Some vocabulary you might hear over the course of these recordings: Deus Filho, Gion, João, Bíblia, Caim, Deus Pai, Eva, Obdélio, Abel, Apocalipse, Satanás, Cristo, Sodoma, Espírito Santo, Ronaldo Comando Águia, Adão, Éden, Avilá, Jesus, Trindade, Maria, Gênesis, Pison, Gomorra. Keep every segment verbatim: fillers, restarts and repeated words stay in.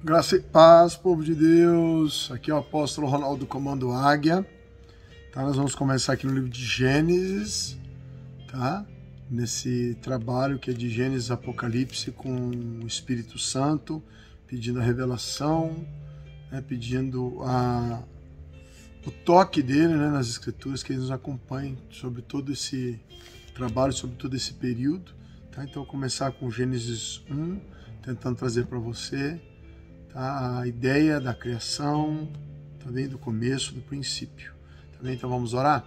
Graça e paz, povo de Deus. Aqui é o apóstolo Ronaldo Comando Águia. Tá? Nós vamos começar aqui no livro de Gênesis, tá? Nesse trabalho que é de Gênesis Apocalipse com o Espírito Santo, pedindo a revelação, né? Pedindo a, o toque dele, né? Nas Escrituras, que ele nos acompanhe sobre todo esse trabalho, sobre todo esse período. Tá? Então, eu vou começar com Gênesis um, tentando trazer para você, tá, a ideia da criação, também do começo, do princípio. Tá bem? Então vamos orar?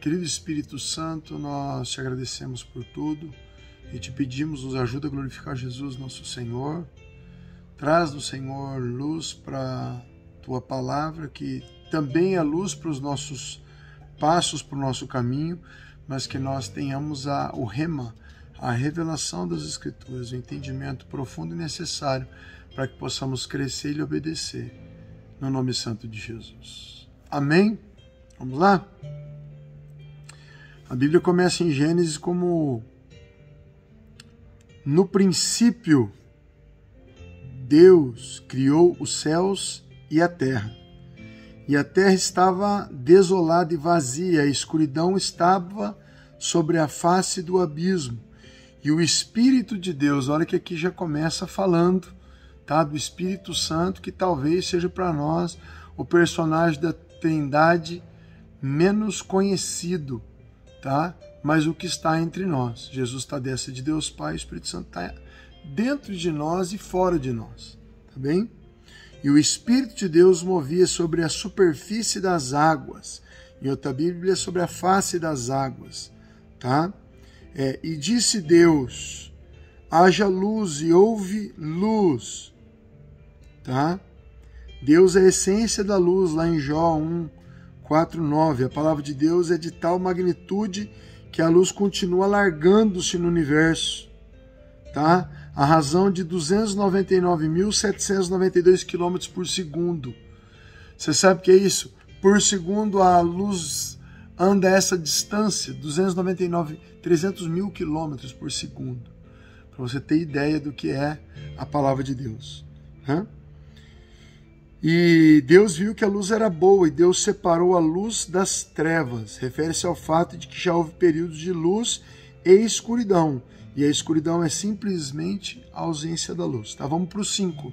Querido Espírito Santo, nós te agradecemos por tudo e te pedimos, nos ajuda a glorificar Jesus, nosso Senhor. Traz do Senhor luz para tua palavra, que também é luz para os nossos passos, para o nosso caminho, mas que nós tenhamos a, o rema, a revelação das Escrituras, o entendimento profundo e necessário para que possamos crescer e obedecer, no nome santo de Jesus. Amém? Vamos lá? A Bíblia começa em Gênesis como: no princípio, Deus criou os céus e a terra. E a terra estava desolada e vazia, a escuridão estava sobre a face do abismo. E o Espírito de Deus, olha que aqui já começa falando, tá, do Espírito Santo, que talvez seja para nós o personagem da Trindade menos conhecido, tá? Mas o que está entre nós. Jesus está dessa de Deus Pai, o Espírito Santo está dentro de nós e fora de nós, tá bem? E o Espírito de Deus movia sobre a superfície das águas, em outra Bíblia, sobre a face das águas, tá? É, e disse Deus: haja luz, e houve luz. Tá? Deus é a essência da luz, lá em João um, quatro, nove. A palavra de Deus é de tal magnitude que a luz continua alargando-se no universo. Tá? A razão de duzentos e noventa e nove mil setecentos e noventa e dois km por segundo. Você sabe o que é isso? Por segundo a luz anda essa distância, duzentos e noventa e nove, trezentos mil quilômetros por segundo. Para você ter ideia do que é a palavra de Deus. Hã? E Deus viu que a luz era boa, e Deus separou a luz das trevas. Refere-se ao fato de que já houve períodos de luz e escuridão. E a escuridão é simplesmente a ausência da luz. Tá? Vamos para o cinco.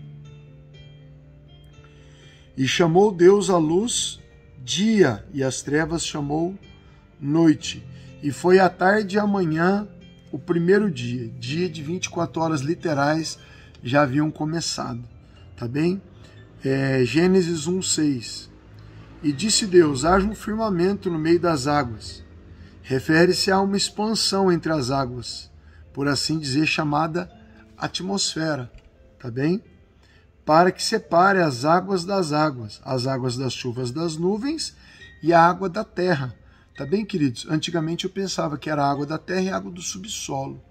E chamou Deus a luz dia, e as trevas chamou noite. E foi à tarde e à manhã o primeiro dia. Dia de vinte e quatro horas literais já haviam começado, tá bem? É, Gênesis um, seis. E disse Deus: haja um firmamento no meio das águas. Refere-se a uma expansão entre as águas, por assim dizer, chamada atmosfera, tá bem? Para que separe as águas das águas, as águas das chuvas das nuvens e a água da terra. Tá bem, queridos? Antigamente eu pensava que era a água da terra e a água do subsolo,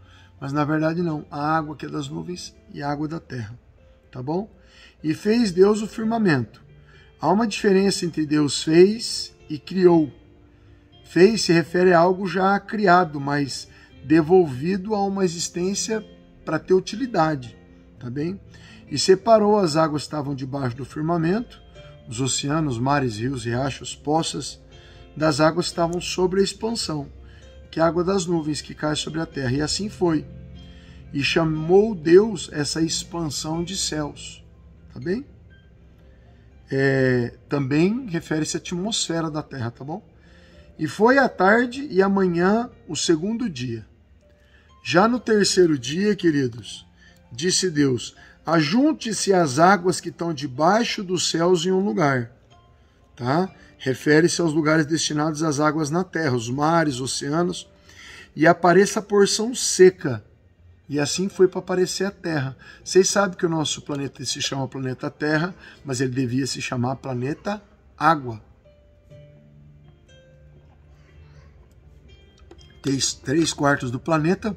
mas na verdade não, a água que é das nuvens e a água da terra, tá bom? E fez Deus o firmamento. Há uma diferença entre Deus fez e criou. Fez se refere a algo já criado, mas devolvido a uma existência para ter utilidade, tá bem? E separou as águas que estavam debaixo do firmamento, os oceanos, mares, rios, riachos, poças, das águas que estavam sobre a expansão, que é a água das nuvens que cai sobre a terra. E assim foi. E chamou Deus essa expansão de céus, tá bem? É, também refere-se à atmosfera da terra, tá bom? E foi à tarde e à manhã o segundo dia. Já no terceiro dia, queridos, disse Deus: ajunte-se as águas que estão debaixo dos céus em um lugar. Tá? Refere-se aos lugares destinados às águas na terra, os mares, oceanos, e apareça a porção seca. E assim foi para aparecer a terra. Vocês sabem que o nosso planeta se chama planeta Terra, mas ele devia se chamar planeta Água. Três, três quartos do planeta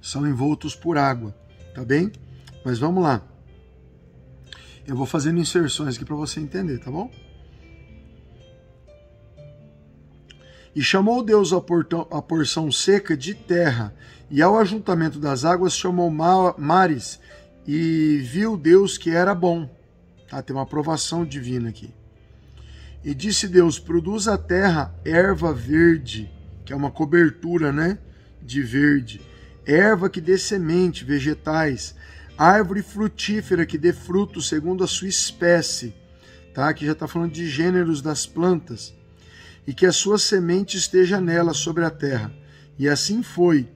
são envoltos por água, tá bem? Mas vamos lá. Eu vou fazendo inserções aqui para você entender, tá bom? E chamou Deus a, portão, a porção seca de terra, e ao ajuntamento das águas chamou mares, e viu Deus que era bom. Tá? Tem uma aprovação divina aqui. E disse Deus, produz a terra erva verde, que é uma cobertura, né, de verde, erva que dê semente, vegetais, árvore frutífera que dê fruto segundo a sua espécie, tá? Que já está falando de gêneros das plantas, e que a sua semente esteja nela sobre a terra. E assim foi,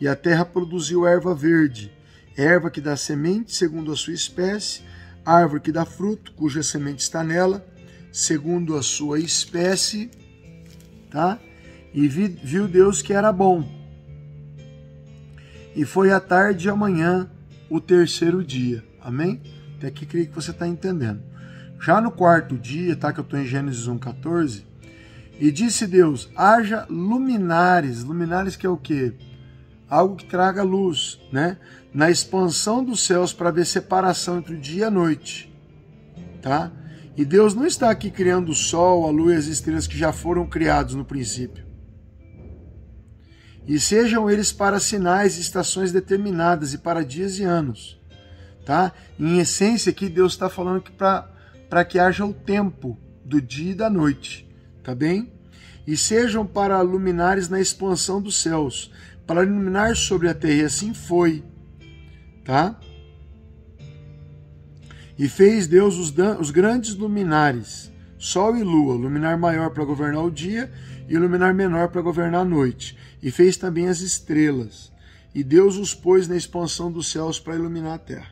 e a terra produziu erva verde, erva que dá semente segundo a sua espécie, árvore que dá fruto, cuja semente está nela, segundo a sua espécie, tá? E vi, viu Deus que era bom. E foi à tarde e amanhã o terceiro dia. Amém? Até aqui creio que você está entendendo. Já no quarto dia, tá? Que eu estou em Gênesis um, quatorze. E disse Deus, haja luminares. Luminares que é o quê? Algo que traga luz, né? Na expansão dos céus para haver separação entre o dia e a noite, tá? E Deus não está aqui criando o sol, a lua e as estrelas que já foram criados no princípio. E sejam eles para sinais e estações determinadas e para dias e anos, tá? Em essência aqui Deus está falando que para que haja o tempo do dia e da noite, tá bem? E sejam para luminares na expansão dos céus, para iluminar sobre a terra, e assim foi, tá? E fez Deus os, os grandes luminares, sol e lua, luminar maior para governar o dia e luminar menor para governar a noite. E fez também as estrelas, e Deus os pôs na expansão dos céus para iluminar a terra,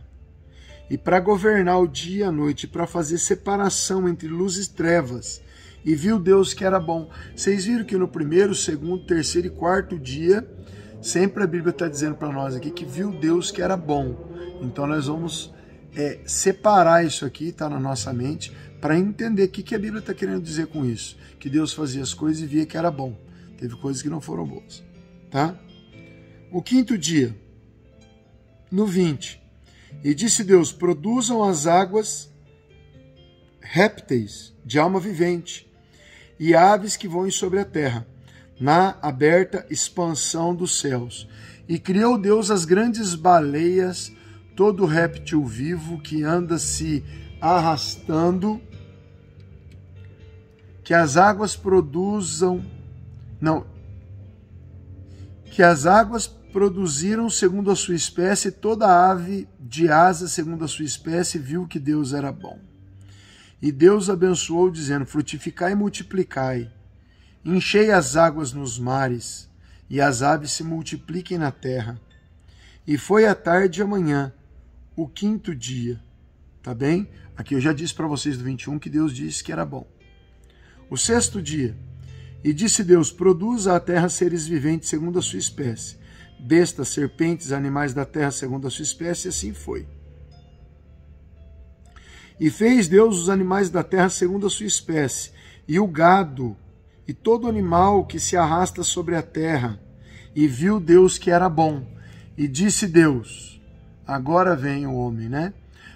e para governar o dia e a noite, para fazer separação entre luz e trevas. E viu Deus que era bom. Vocês viram que no primeiro, segundo, terceiro e quarto dia, sempre a Bíblia está dizendo para nós aqui que viu Deus que era bom. Então nós vamos é, separar isso aqui, tá, na nossa mente, para entender o que, que a Bíblia está querendo dizer com isso. Que Deus fazia as coisas e via que era bom. Teve coisas que não foram boas, tá? O quinto dia, no vinte, e disse Deus, produzam as águas répteis de alma vivente e aves que voem sobre a terra, na aberta expansão dos céus. E criou Deus as grandes baleias, todo réptil vivo que anda se arrastando, que as águas produzam Não, que as águas produziram segundo a sua espécie, toda ave de asa segundo a sua espécie, viu que Deus era bom. E Deus abençoou, dizendo, frutificai e multiplicai, enchei as águas nos mares, e as aves se multipliquem na terra. E foi a tarde e amanhã, o quinto dia, tá bem? Aqui eu já disse para vocês do vinte e um que Deus disse que era bom. O sexto dia, e disse Deus, produza a terra seres viventes segundo a sua espécie, bestas, serpentes, animais da terra segundo a sua espécie, e assim foi. E fez Deus os animais da terra segundo a sua espécie, e o gado, e todo animal que se arrasta sobre a terra, e viu Deus que era bom. E disse Deus, agora vem o homem, né?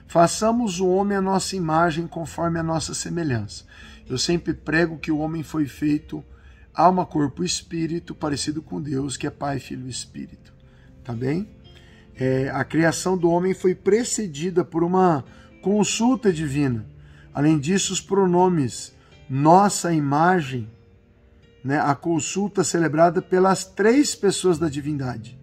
Façamos o homem à nossa imagem, conforme a nossa semelhança. Eu sempre prego que o homem foi feito alma, corpo e espírito, parecido com Deus, que é Pai, Filho e Espírito. Tá bem? É, a criação do homem foi precedida por uma consulta divina. Além disso, os pronomes, nossa imagem, né, a consulta celebrada pelas três pessoas da divindade,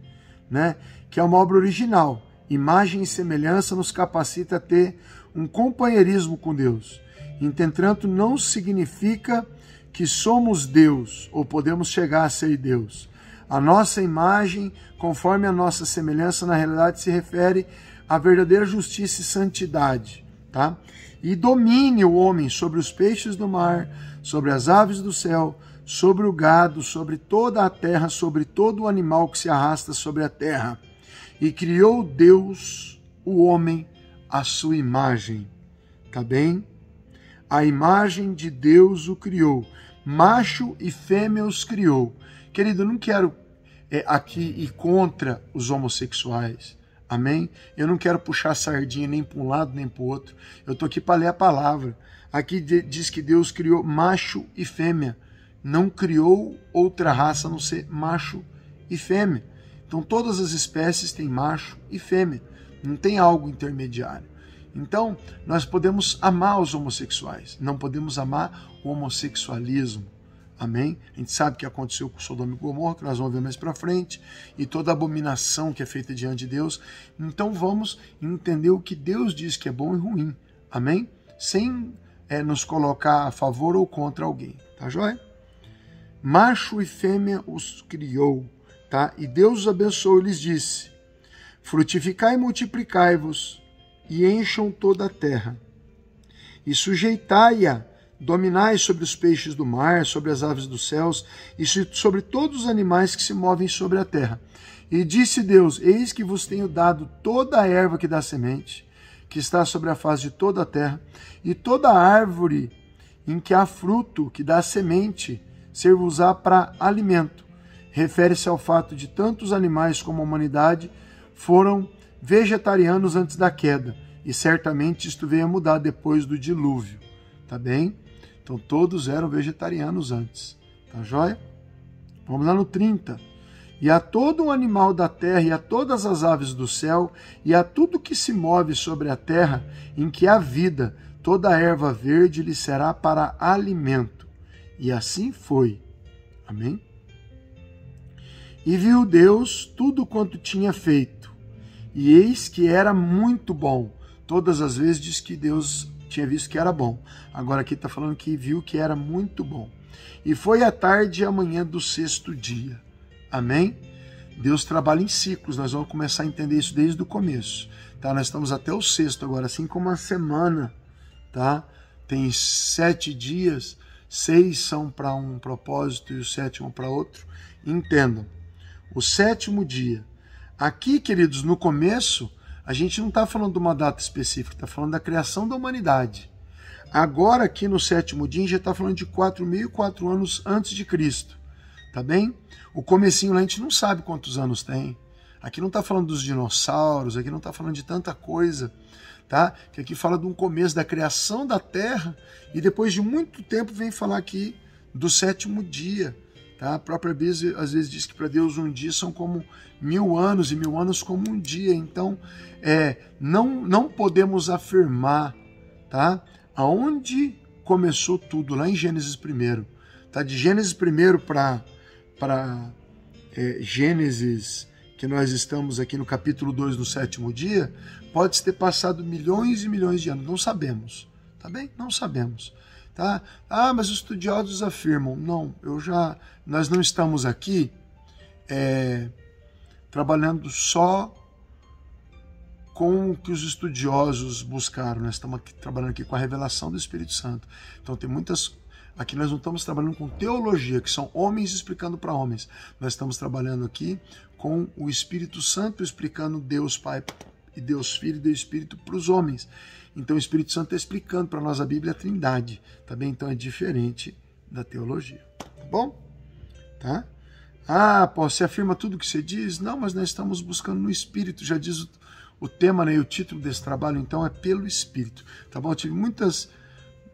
né, que é uma obra original. Imagem e semelhança nos capacita a ter um companheirismo com Deus. Entretanto, não significa que somos Deus ou podemos chegar a ser Deus. A nossa imagem, conforme a nossa semelhança, na realidade se refere à verdadeira justiça e santidade, tá? E domine o homem sobre os peixes do mar, sobre as aves do céu, sobre o gado, sobre toda a terra, sobre todo o animal que se arrasta sobre a terra. E criou Deus, o homem, à sua imagem. Tá bem? A imagem de Deus o criou. Macho e fêmea os criou. Querido, eu não quero é, aqui ir contra os homossexuais. Amém? Eu não quero puxar sardinha nem para um lado nem para o outro. Eu estou aqui para ler a palavra. Aqui diz que Deus criou macho e fêmea. Não criou outra raça a não ser macho e fêmea. Então todas as espécies têm macho e fêmea. Não tem algo intermediário. Então, nós podemos amar os homossexuais, não podemos amar o homossexualismo. Amém? A gente sabe o que aconteceu com Sodoma e Gomorra, que nós vamos ver mais para frente, e toda a abominação que é feita diante de Deus. Então vamos entender o que Deus diz que é bom e ruim. Amém? Sem é, nos colocar a favor ou contra alguém. Tá joia? Macho e fêmea os criou, tá? E Deus os abençoou e lhes disse: frutificai e multiplicai-vos, e encham toda a terra, e sujeitai-a, dominai sobre os peixes do mar, sobre as aves dos céus, e sobre todos os animais que se movem sobre a terra. E disse Deus: eis que vos tenho dado toda a erva que dá semente, que está sobre a face de toda a terra, e toda árvore em que há fruto, que dá semente, ser-vos-á para alimento. Refere-se ao fato de tantos animais como a humanidade foram vegetarianos antes da queda, e certamente isto veio a mudar depois do dilúvio. Tá bem? Então todos eram vegetarianos antes, tá joia? Vamos lá no trinta. E a todo o animal da terra, e a todas as aves do céu, e a tudo que se move sobre a terra, em que há vida, toda a erva verde lhe será para alimento. E assim foi. Amém? E viu Deus tudo quanto tinha feito, e eis que era muito bom. Todas as vezes diz que Deus tinha visto que era bom. Agora aqui está falando que viu que era muito bom. E foi a tarde e a manhã do sexto dia. Amém? Deus trabalha em ciclos. Nós vamos começar a entender isso desde o começo. Tá? Nós estamos até o sexto agora. Assim como a semana, tá? Tem sete dias. Seis são para um propósito e o sétimo para outro. Entendam. O sétimo dia. Aqui, queridos, no começo, a gente não está falando de uma data específica, está falando da criação da humanidade. Agora, aqui no sétimo dia, a gente já está falando de quatro mil e quatro anos antes de Cristo. Tá bem? O comecinho lá a gente não sabe quantos anos tem. Aqui não está falando dos dinossauros, aqui não está falando de tanta coisa. Tá? Que aqui fala de um começo da criação da Terra e depois de muito tempo vem falar aqui do sétimo dia. Tá? A própria Bíblia às vezes diz que para Deus um dia são como mil anos e mil anos como um dia. Então, é, não, não podemos afirmar, tá? Aonde começou tudo, lá em Gênesis primeiro. Tá? De Gênesis primeiro para é, Gênesis, que nós estamos aqui no capítulo dois do sétimo dia, pode ter passado milhões e milhões de anos. Não sabemos. Tá bem? Não sabemos. Tá? Ah, mas os estudiosos afirmam. Não, eu já, nós não estamos aqui é, trabalhando só com o que os estudiosos buscaram. Nós estamos aqui, trabalhando aqui com a revelação do Espírito Santo. Então tem muitas... Aqui nós não estamos trabalhando com teologia, que são homens explicando para homens. Nós estamos trabalhando aqui com o Espírito Santo explicando Deus Pai e Deus Filho e Deus Espírito para os homens. Então o Espírito Santo está explicando para nós a Bíblia, a Trindade, tá bem? Então é diferente da teologia, tá bom? Tá? Ah, pô, você afirma tudo o que você diz? Não, mas nós estamos buscando no Espírito, já diz o, o tema, né, e o título desse trabalho, então é pelo Espírito, tá bom? Eu tive muitas,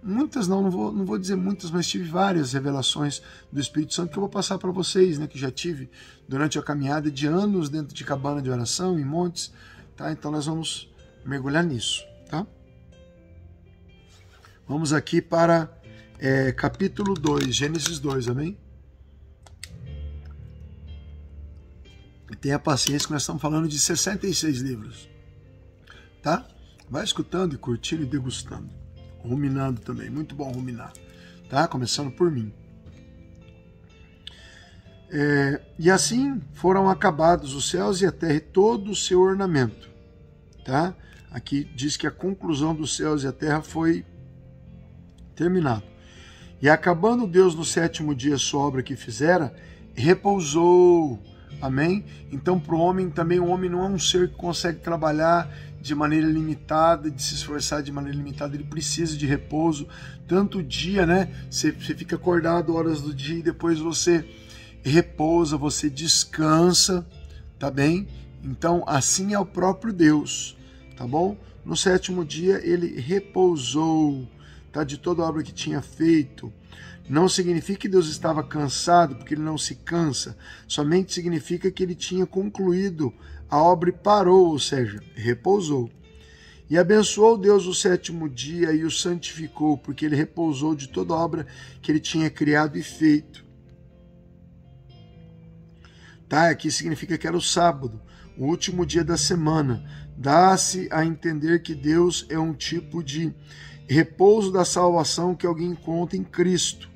muitas não, não vou, não vou dizer muitas, mas tive várias revelações do Espírito Santo que eu vou passar para vocês, né, que já tive durante a caminhada de anos dentro de cabana de oração, em montes, tá? Então nós vamos mergulhar nisso, tá? Vamos aqui para é, capítulo dois, Gênesis dois, amém? E tenha paciência que nós estamos falando de sessenta e seis livros, tá? Vai escutando e curtindo e degustando, ruminando também, muito bom ruminar, tá? Começando por mim. É, e assim foram acabados os céus e a terra e todo o seu ornamento, tá? Aqui diz que a conclusão dos céus e a terra foi... terminado. E acabando Deus no sétimo dia sua obra que fizera, repousou. Amém? Então para o homem também, o homem não é um ser que consegue trabalhar de maneira limitada, de se esforçar de maneira limitada, ele precisa de repouso. Tanto o dia, né? Você, você fica acordado horas do dia e depois você repousa, você descansa, tá bem? Então assim é o próprio Deus, tá bom? No sétimo dia ele repousou. De toda a obra que tinha feito. Não significa que Deus estava cansado, porque ele não se cansa. Somente significa que ele tinha concluído a obra parou, ou seja, repousou. E abençoou Deus o sétimo dia e o santificou, porque ele repousou de toda a obra que ele tinha criado e feito. Tá? Aqui significa que era o sábado, o último dia da semana. Dá-se a entender que Deus é um tipo de repouso da salvação que alguém encontra em Cristo.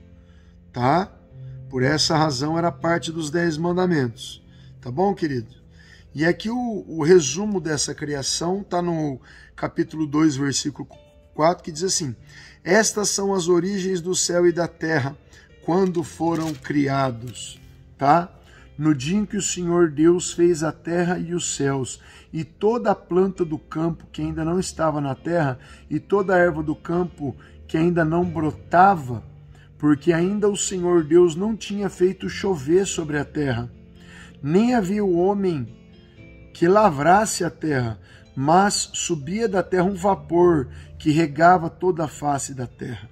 Tá? Por essa razão era parte dos dez mandamentos. Tá bom, querido? E aqui o, o resumo dessa criação está no capítulo dois, versículo quatro, que diz assim: estas são as origens do céu e da terra, quando foram criados, tá? No dia em que o Senhor Deus fez a terra e os céus, e toda a planta do campo que ainda não estava na terra, e toda a erva do campo que ainda não brotava, porque ainda o Senhor Deus não tinha feito chover sobre a terra. Nem havia o homem que lavrasse a terra, mas subia da terra um vapor que regava toda a face da terra.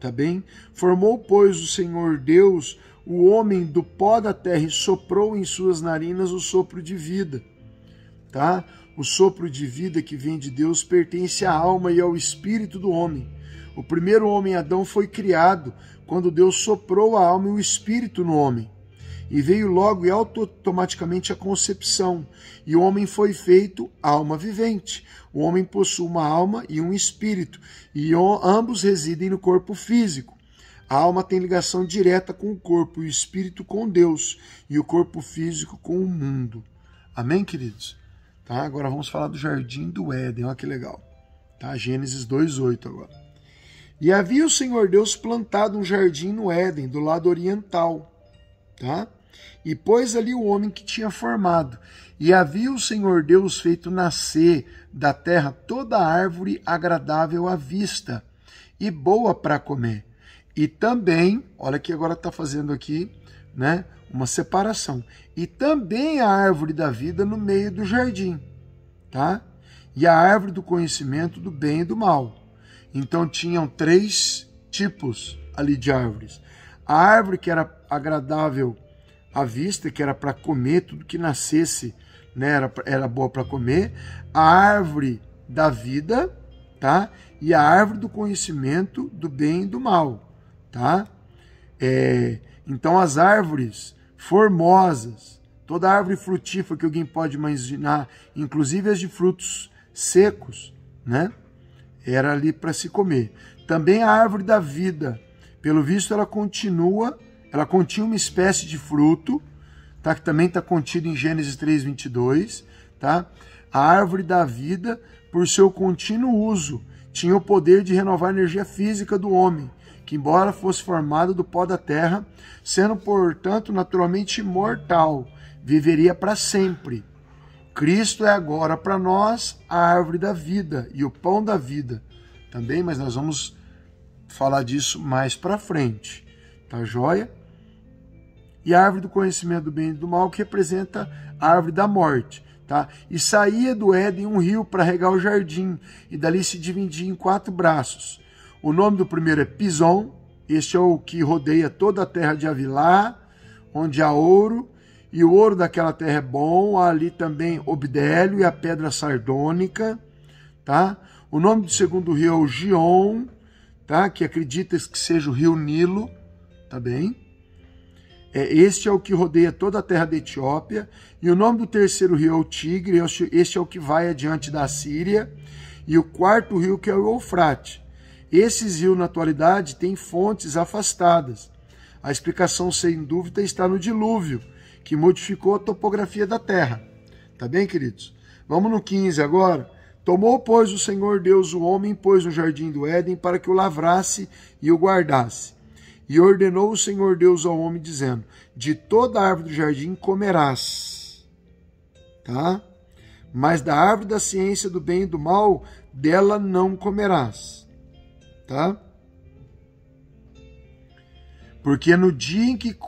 Tá bem? Formou, pois, o Senhor Deus o homem do pó da terra e soprou em suas narinas o sopro de vida. Tá? O sopro de vida que vem de Deus pertence à alma e ao espírito do homem. O primeiro homem, Adão, foi criado quando Deus soprou a alma e o espírito no homem. E veio logo e automaticamente a concepção, e o homem foi feito alma vivente. O homem possui uma alma e um espírito, e ambos residem no corpo físico. A alma tem ligação direta com o corpo, e o espírito com Deus, e o corpo físico com o mundo. Amém, queridos? Tá, agora vamos falar do jardim do Éden, olha que legal. Tá, Gênesis dois, oito agora. E havia o Senhor Deus plantado um jardim no Éden, do lado oriental, tá? E pôs ali o homem que tinha formado, e havia o Senhor Deus feito nascer da terra toda árvore agradável à vista, e boa para comer. E também, olha que agora está fazendo aqui, né, uma separação, e também a árvore da vida no meio do jardim, tá? E a árvore do conhecimento do bem e do mal. Então tinham três tipos ali de árvores. A árvore que era agradável à vista, que era para comer tudo que nascesse, né, era, era boa para comer, a árvore da vida, tá? E a árvore do conhecimento do bem e do mal, tá? É, então as árvores formosas, toda árvore frutífera que alguém pode imaginar, inclusive as de frutos secos, né? Era ali para se comer. Também a árvore da vida, pelo visto ela continua Ela continha uma espécie de fruto, tá? Que também está contido em Gênesis três, vinte e dois. Tá? A árvore da vida, por seu contínuo uso, tinha o poder de renovar a energia física do homem, que embora fosse formada do pó da terra, sendo, portanto, naturalmente imortal, viveria para sempre. Cristo é agora para nós a árvore da vida e o pão da vida também, mas nós vamos falar disso mais para frente. Tá joia? E a árvore do conhecimento do bem e do mal, que representa a árvore da morte, tá? E saía do Éden um rio para regar o jardim, e dali se dividia em quatro braços. O nome do primeiro é Pison, este é o que rodeia toda a terra de Avilá, onde há ouro, e o ouro daquela terra é bom, há ali também Obdélio e a pedra sardônica, tá? O nome do segundo rio é o Gion, tá? Que acredita-se que seja o rio Nilo, tá bem? Este é o que rodeia toda a terra da Etiópia, e o nome do terceiro rio é o Tigre, este é o que vai adiante da Síria, e o quarto rio que é o Eufrate. Esses rios, na atualidade, têm fontes afastadas. A explicação, sem dúvida, está no dilúvio, que modificou a topografia da terra. Tá bem, queridos? Vamos no quinze agora. Tomou, pois, o Senhor Deus o homem, pôs no jardim do Éden, para que o lavrasse e o guardasse. E ordenou o Senhor Deus ao homem, dizendo: de toda a árvore do jardim comerás, tá? Mas da árvore da ciência do bem e do mal, dela não comerás, tá? Porque no dia em que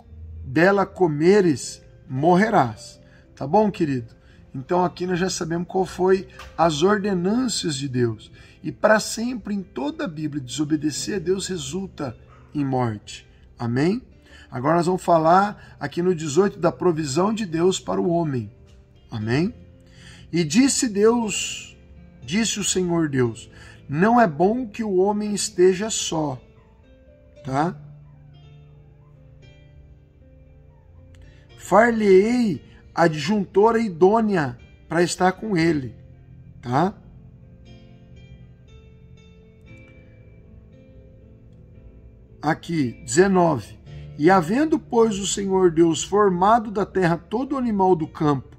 dela comeres, morrerás. Tá bom, querido? Então aqui nós já sabemos qual foi as ordenanças de Deus. E para sempre, em toda a Bíblia, desobedecer a Deus resulta em morte. Amém? Agora nós vamos falar aqui no dezoito da provisão de Deus para o homem. Amém? E disse Deus, disse o Senhor Deus, não é bom que o homem esteja só, tá? Far-lhe-ei adjuntora idônea para estar com ele, tá? Aqui, dezenove. E havendo, pois, o Senhor Deus formado da terra todo animal do campo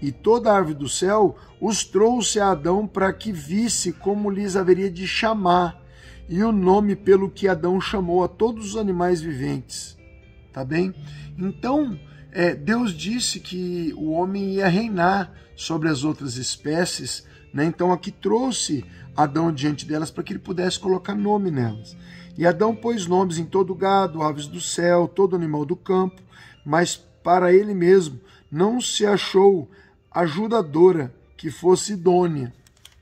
e toda árvore do céu, os trouxe a Adão para que visse como lhes haveria de chamar, e o nome pelo que Adão chamou a todos os animais viventes. Tá bem? Então, é, Deus disse que o homem ia reinar sobre as outras espécies, né? Então aqui trouxe Adão diante delas para que ele pudesse colocar nome nelas. E Adão pôs nomes em todo gado, aves do céu, todo animal do campo, mas para ele mesmo não se achou ajudadora que fosse idônea,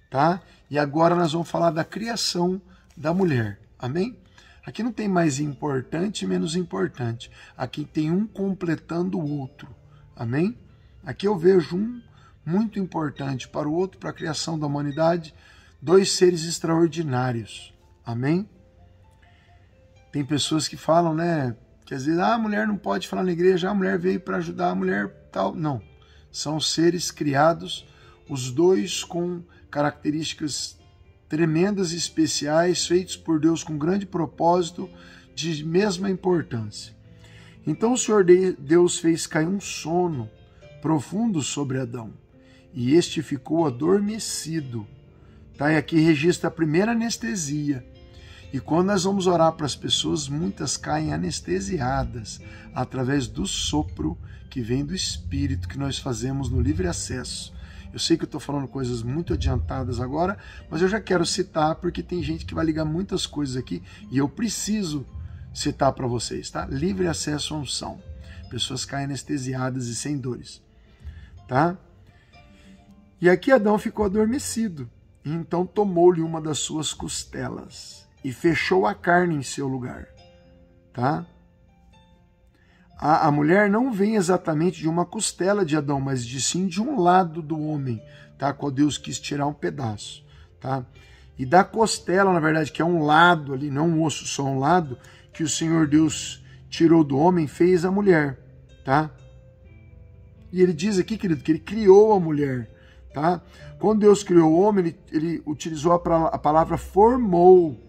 tá? E agora nós vamos falar da criação da mulher, amém? Aqui não tem mais importante e menos importante, aqui tem um completando o outro, amém? Aqui eu vejo um muito importante para o outro, para a criação da humanidade, dois seres extraordinários, amém? Tem pessoas que falam, né, que às vezes, ah, a mulher não pode falar na igreja, a mulher veio para ajudar a mulher, tal, não. São seres criados, os dois com características tremendas e especiais, feitos por Deus com grande propósito, de mesma importância. Então o Senhor Deus fez cair um sono profundo sobre Adão, e este ficou adormecido. Tá? E aqui registra a primeira anestesia. E quando nós vamos orar para as pessoas, muitas caem anestesiadas através do sopro que vem do Espírito que nós fazemos no livre acesso. Eu sei que eu estou falando coisas muito adiantadas agora, mas eu já quero citar porque tem gente que vai ligar muitas coisas aqui e eu preciso citar para vocês, tá? Livre acesso à unção. Pessoas caem anestesiadas e sem dores, tá? E aqui Adão ficou adormecido, e então tomou-lhe uma das suas costelas e fechou a carne em seu lugar, tá? A, a mulher não vem exatamente de uma costela de Adão, mas de sim de um lado do homem, tá? Qual Deus quis tirar um pedaço, tá? E da costela, na verdade, que é um lado ali, não um osso, só um lado, que o Senhor Deus tirou do homem, fez a mulher, tá? E ele diz aqui, querido, que ele criou a mulher, tá? Quando Deus criou o homem, ele, ele utilizou a, a palavra formou,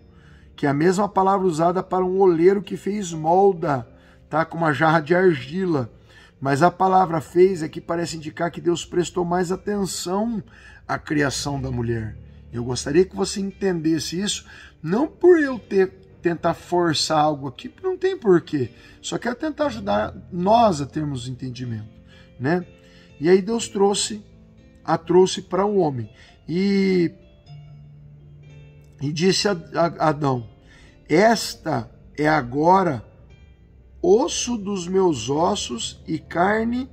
que é a mesma palavra usada para um oleiro que fez molda, tá? Com uma jarra de argila. Mas a palavra fez aqui parece indicar que Deus prestou mais atenção à criação da mulher. Eu gostaria que você entendesse isso, não por eu ter, tentar forçar algo aqui, não tem porquê. Só quero tentar ajudar nós a termos entendimento, né? E aí Deus trouxe, a trouxe para o homem. E, e disse a, a Adão, esta é agora osso dos meus ossos e carne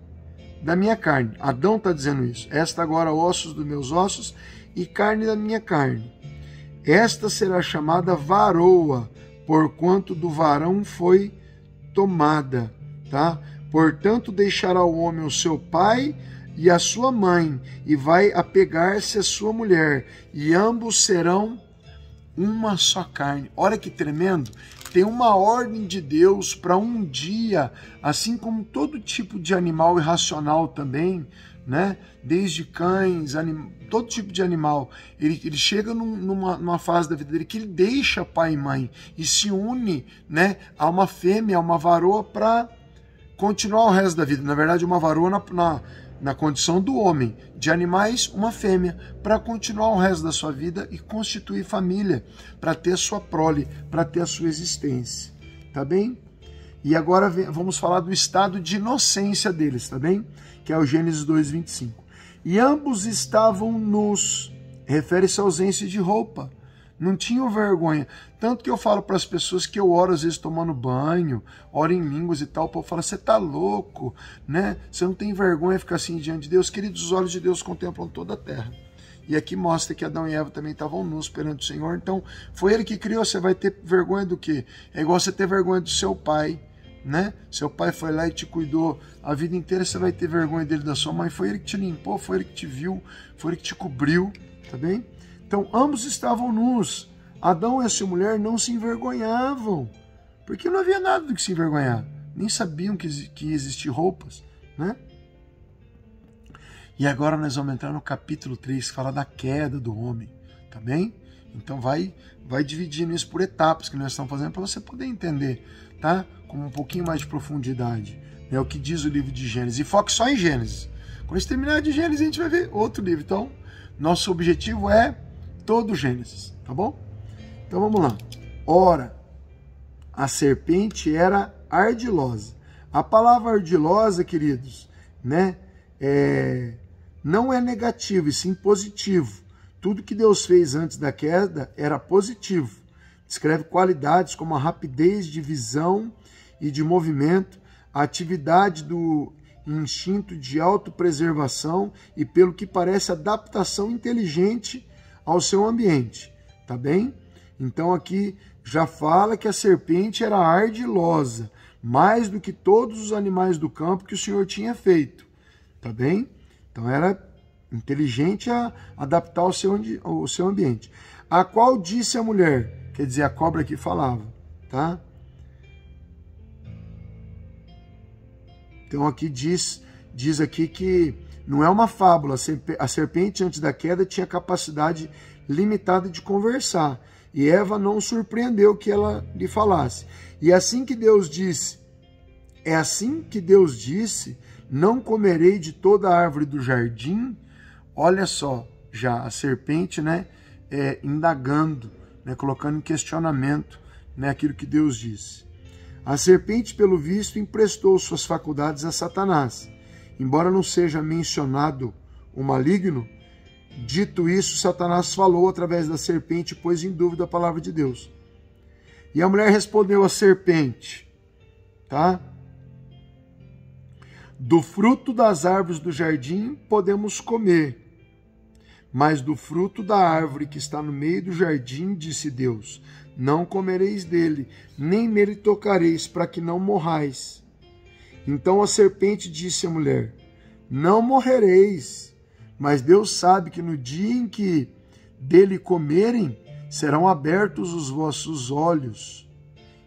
da minha carne. Adão está dizendo isso. Esta agora ossos dos meus ossos e carne da minha carne. Esta será chamada varoa, porquanto do varão foi tomada. Tá? Portanto, deixará o homem o seu pai e a sua mãe, e vai apegar-se à sua mulher, e ambos serão uma só carne. Olha que tremendo! Tem uma ordem de Deus para um dia, assim como todo tipo de animal irracional também, né? Desde cães, anim... todo tipo de animal. Ele, ele chega num, numa, numa fase da vida dele que ele deixa pai e mãe e se une, né, a uma fêmea, a uma varoa, para continuar o resto da vida. Na verdade, uma varoa na, na, na condição do homem, de animais, uma fêmea, para continuar o resto da sua vida e constituir família, para ter a sua prole, para ter a sua existência, tá bem? E agora vamos falar do estado de inocência deles, tá bem? Que é o Gênesis dois, vinte e cinco. E ambos estavam nus, refere-se à ausência de roupa, não tinham vergonha. Tanto que eu falo para as pessoas que eu oro às vezes tomando banho, oro em línguas e tal, o povo fala, você tá louco, né? Você não tem vergonha de ficar assim diante de Deus? Queridos, os olhos de Deus contemplam toda a terra. E aqui mostra que Adão e Eva também estavam nus perante o Senhor. Então, foi ele que criou, você vai ter vergonha do quê? É igual você ter vergonha do seu pai, né? Seu pai foi lá e te cuidou a vida inteira, você vai ter vergonha dele, da sua mãe. Foi ele que te limpou, foi ele que te viu, foi ele que te cobriu, tá bem? Então ambos estavam nus. Adão e a sua mulher não se envergonhavam, porque não havia nada do que se envergonhar. Nem sabiam que, que existiam roupas, né? E agora nós vamos entrar no capítulo três, que fala da queda do homem, tá bem? Então vai, vai dividindo isso por etapas que nós estamos fazendo para você poder entender, tá? Com um pouquinho mais de profundidade. É, né? O que diz o livro de Gênesis. E foque só em Gênesis. Quando você terminar de Gênesis, a gente vai ver outro livro. Então, nosso objetivo é todo Gênesis, tá bom? Então vamos lá. Ora, a serpente era ardilosa. A palavra ardilosa, queridos, né? É, não é negativo, e sim positivo. Tudo que Deus fez antes da queda era positivo. Descreve qualidades como a rapidez de visão e de movimento, a atividade do instinto de autopreservação e, pelo que parece, adaptação inteligente ao seu ambiente. Tá bem? Então aqui já fala que a serpente era ardilosa, mais do que todos os animais do campo que o Senhor tinha feito. Tá bem? Então era inteligente a adaptar ao seu, ao seu ambiente. A qual disse a mulher, quer dizer, a cobra que falava, tá? Então aqui diz, diz aqui que não é uma fábula. A serpente antes da queda tinha capacidade limitada de conversar. E Eva não surpreendeu que ela lhe falasse. E assim que Deus disse, é assim que Deus disse... não comerei de toda a árvore do jardim. Olha só, já a serpente, né, é, indagando, né, colocando em questionamento, né, aquilo que Deus disse. A serpente, pelo visto, emprestou suas faculdades a Satanás. Embora não seja mencionado o maligno, dito isso, Satanás falou através da serpente, pôs em dúvida a palavra de Deus. E a mulher respondeu à serpente, tá? Do fruto das árvores do jardim podemos comer, mas do fruto da árvore que está no meio do jardim, disse Deus, não comereis dele, nem nele tocareis, para que não morrais. Então a serpente disse à mulher, não morrereis, mas Deus sabe que no dia em que dele comerem, serão abertos os vossos olhos,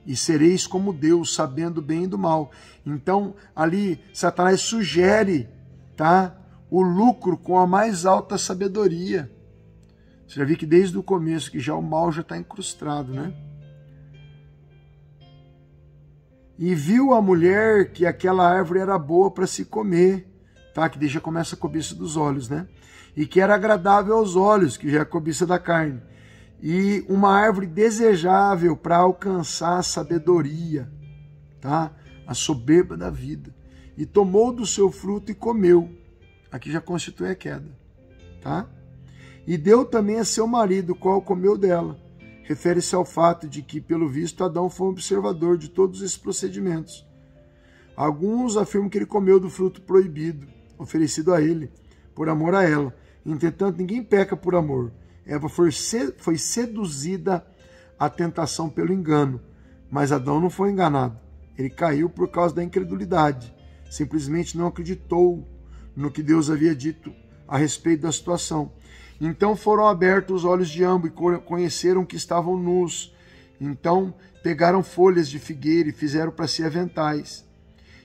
e sereis como Deus, sabendo o bem e do mal. Então, ali, Satanás sugere, tá, o lucro com a mais alta sabedoria. Você já viu que desde o começo, que já o mal já está incrustado, né? E viu a mulher que aquela árvore era boa para se comer, tá? Que deixa começa a cobiça dos olhos, né? E que era agradável aos olhos, que já é a cobiça da carne. E uma árvore desejável para alcançar a sabedoria, tá? A soberba da vida. E tomou do seu fruto e comeu. Aqui já constitui a queda, tá? E deu também a seu marido, qual comeu dela. Refere-se ao fato de que, pelo visto, Adão foi um observador de todos esses procedimentos. Alguns afirmam que ele comeu do fruto proibido, oferecido a ele, por amor a ela. Entretanto, ninguém peca por amor. Eva foi seduzida à tentação pelo engano, mas Adão não foi enganado. Ele caiu por causa da incredulidade. Simplesmente não acreditou no que Deus havia dito a respeito da situação. Então foram abertos os olhos de ambos e conheceram que estavam nus. Então pegaram folhas de figueira e fizeram para si aventais.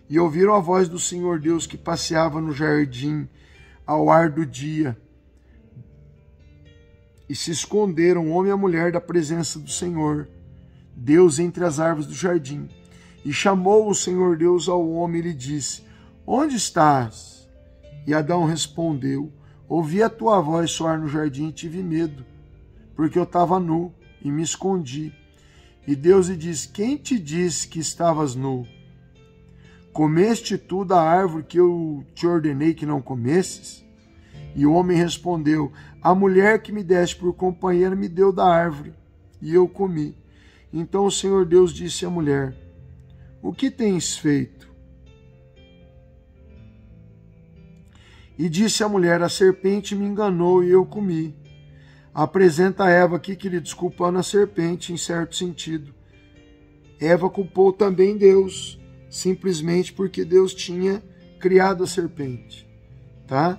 E ouviram a voz do Senhor Deus que passeava no jardim ao ar do dia. E se esconderam o homem e a mulher da presença do Senhor, Deus, entre as árvores do jardim. E chamou o Senhor Deus ao homem e lhe disse, onde estás? E Adão respondeu, ouvi a tua voz soar no jardim e tive medo, porque eu estava nu e me escondi. E Deus lhe disse, quem te disse que estavas nu? Comeste tu da árvore que eu te ordenei que não comesses? E o homem respondeu, a mulher que me deste por companheira me deu da árvore, e eu comi. Então o Senhor Deus disse à mulher, o que tens feito? E disse a mulher, a serpente me enganou e eu comi. Apresenta a Eva aqui, queridos, culpando a serpente em certo sentido. Eva culpou também Deus, simplesmente porque Deus tinha criado a serpente, tá?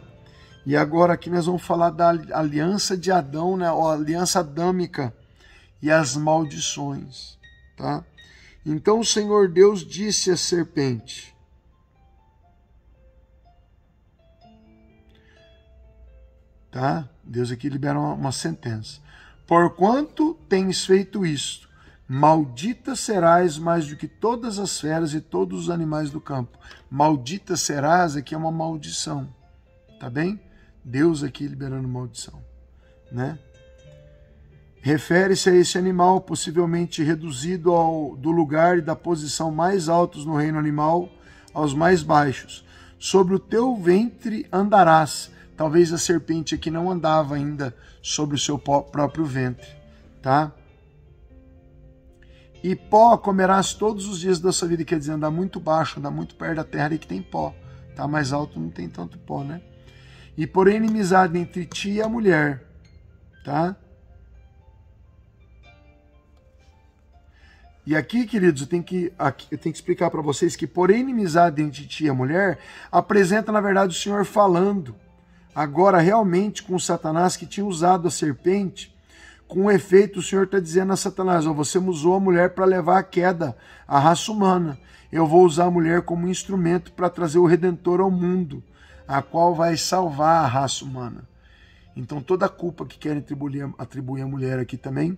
E agora aqui nós vamos falar da aliança de Adão, né? Ou aliança adâmica e as maldições, tá? Então o Senhor Deus disse à serpente: tá? Deus aqui libera uma, uma sentença. Porquanto tens feito isto, maldita serás mais do que todas as feras e todos os animais do campo. Maldita serás aqui é uma maldição, tá bem? Deus aqui liberando maldição, né? Refere-se a esse animal, possivelmente reduzido ao, do lugar e da posição mais altos no reino animal aos mais baixos. Sobre o teu ventre andarás. Talvez a serpente aqui não andava ainda sobre o seu próprio ventre, tá? E pó comerás todos os dias da sua vida, quer dizer, andar muito baixo, andar muito perto da terra ali que tem pó, tá? Mais alto não tem tanto pó, né? E porém inimizade entre ti e a mulher, tá? E aqui, queridos, eu tenho que, aqui, eu tenho que explicar para vocês que porém inimizade entre ti e a mulher apresenta, na verdade, o Senhor falando, agora realmente com Satanás que tinha usado a serpente. Com efeito, o Senhor está dizendo a Satanás: ó, você usou a mulher para levar à queda a raça humana. Eu vou usar a mulher como instrumento para trazer o Redentor ao mundo, a qual vai salvar a raça humana. Então toda a culpa que querem atribuir, atribuir à mulher aqui também,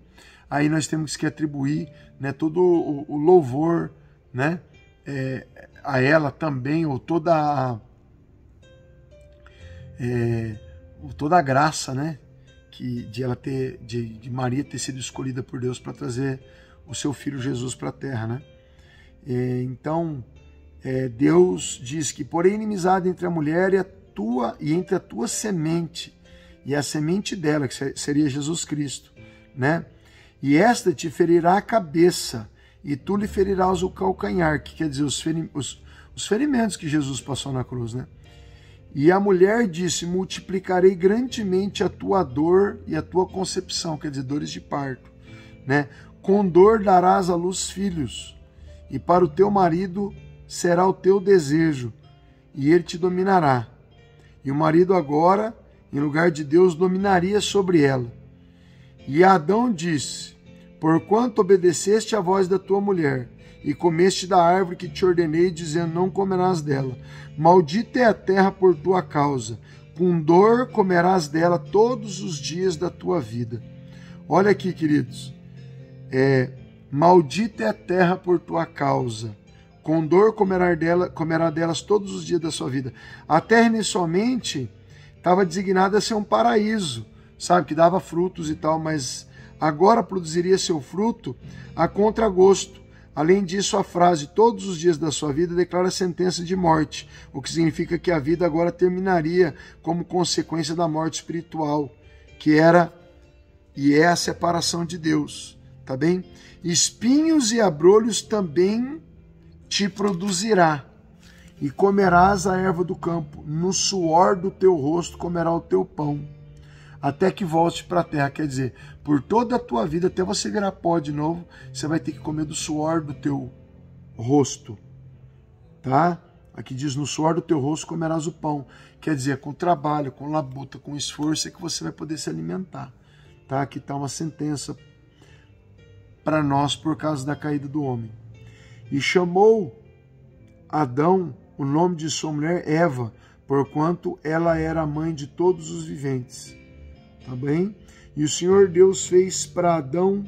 aí nós temos que atribuir, né, todo o, o louvor, né, é, a ela também, ou toda a... É, toda a graça, né, que de ela ter, de, de Maria ter sido escolhida por Deus para trazer o seu filho Jesus para a terra, né? É, então é, Deus diz que porém inimizade entre a mulher e a tua e entre a tua semente e a semente dela, que seria Jesus Cristo, né? E esta te ferirá a cabeça e tu lhe ferirás o calcanhar, que quer dizer os, ferim, os, os ferimentos que Jesus passou na cruz, né? E a mulher disse: multiplicarei grandemente a tua dor e a tua concepção, quer dizer, dores de parto, né? Com dor darás à luz filhos, e para o teu marido será o teu desejo, e ele te dominará. E o marido agora, em lugar de Deus, dominaria sobre ela. E Adão disse: porquanto obedeceste à voz da tua mulher, e comeste da árvore que te ordenei, dizendo: não comerás dela. Maldita é a terra por tua causa. Com dor comerás dela todos os dias da tua vida. Olha aqui, queridos. É, maldita é a terra por tua causa. Com dor comerá dela, comerá delas todos os dias da sua vida. A terra inicialmente estava designada a ser um paraíso, sabe, que dava frutos e tal, mas agora produziria seu fruto a contragosto. Além disso, a frase todos os dias da sua vida declara sentença de morte, o que significa que a vida agora terminaria como consequência da morte espiritual, que era e é a separação de Deus, tá bem? Espinhos e abrolhos também te produzirá, e comerás a erva do campo, no suor do teu rosto comerá o teu pão, até que volte para a terra, quer dizer, por toda a tua vida, até você virar pó de novo, você vai ter que comer do suor do teu rosto, tá? Aqui diz, no suor do teu rosto comerás o pão, quer dizer, com trabalho, com labuta, com esforço, é que você vai poder se alimentar, tá? Aqui está uma sentença para nós por causa da caída do homem. E chamou Adão o nome de sua mulher Eva, porquanto ela era a mãe de todos os viventes. Tá bem? E o Senhor Deus fez para Adão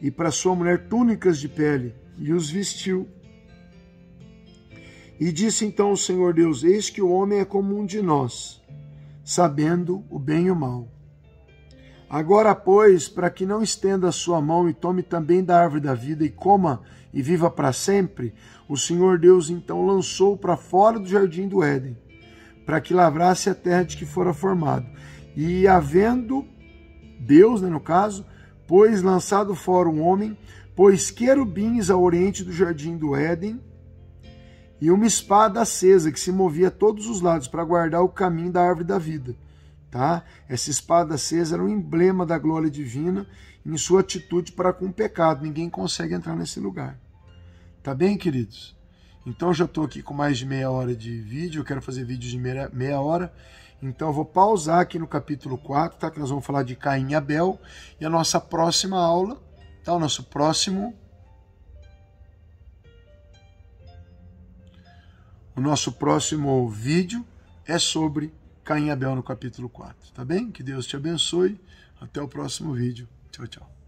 e para sua mulher túnicas de pele e os vestiu. E disse então o Senhor Deus: eis que o homem é como um de nós, sabendo o bem e o mal. Agora, pois, para que não estenda a sua mão e tome também da árvore da vida e coma e viva para sempre, o Senhor Deus então lançou para fora do jardim do Éden, para que lavrasse a terra de que fora formado. E havendo Deus, né, no caso, pois lançado fora um homem, pôs querubins ao oriente do jardim do Éden, e uma espada acesa que se movia a todos os lados para guardar o caminho da árvore da vida. Tá? Essa espada acesa era um emblema da glória divina em sua atitude para com o pecado. Ninguém consegue entrar nesse lugar. Tá bem, queridos? Então eu já estou aqui com mais de meia hora de vídeo, eu quero fazer vídeos de meia, meia hora. Então eu vou pausar aqui no capítulo quatro, tá? Que nós vamos falar de Caim e Abel. E a nossa próxima aula, tá? O nosso próximo... O nosso próximo vídeo é sobre Caim e Abel no capítulo quatro, tá bem? Que Deus te abençoe. Até o próximo vídeo. Tchau, tchau.